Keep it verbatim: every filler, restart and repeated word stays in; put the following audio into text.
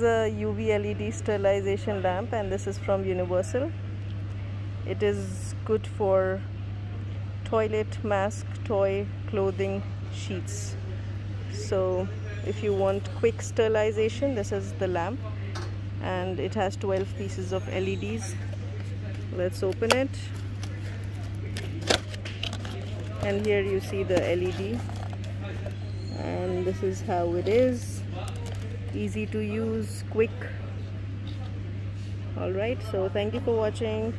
This is a U V L E D sterilization lamp, and this is from Universal. It is good for toilet, mask, toy, clothing, sheets. So if you want quick sterilization, this is the lamp, and it has twelve pieces of L E Ds. Let's open it, and here you see the L E D, and this is how it is. Easy to use, quick. All right, so thank you for watching.